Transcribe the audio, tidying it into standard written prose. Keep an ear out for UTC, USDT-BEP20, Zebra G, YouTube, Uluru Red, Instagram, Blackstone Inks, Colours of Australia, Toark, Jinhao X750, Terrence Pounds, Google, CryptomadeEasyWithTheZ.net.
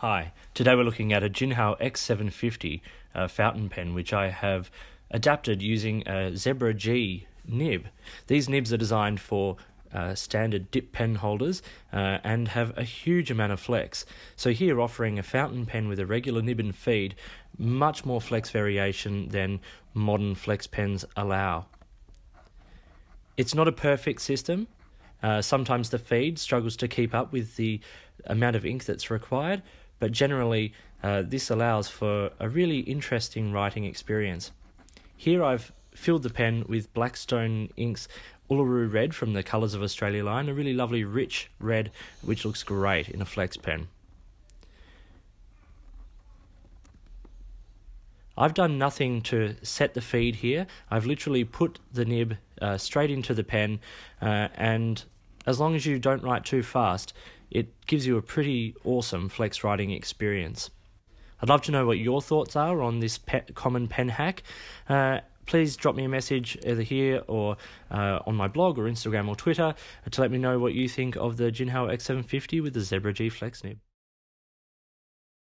Hi, today we're looking at a Jinhao X750 fountain pen, which I have adapted using a Zebra G nib. These nibs are designed for standard dip pen holders and have a huge amount of flex. So here offering a fountain pen with a regular nib and feed, much more flex variation than modern flex pens allow. It's not a perfect system. Sometimes the feed struggles to keep up with the amount of ink that's required, but generally this allows for a really interesting writing experience. Here I've filled the pen with Blackstone Inks Uluru Red from the Colours of Australia line, a really lovely rich red which looks great in a flex pen. I've done nothing to set the feed here. I've literally put the nib straight into the pen and as long as you don't write too fast, it gives you a pretty awesome flex writing experience. I'd love to know what your thoughts are on this common pen hack. Please drop me a message either here or on my blog or Instagram or Twitter to let me know what you think of the Jinhao X750 with the Zebra G Flex nib.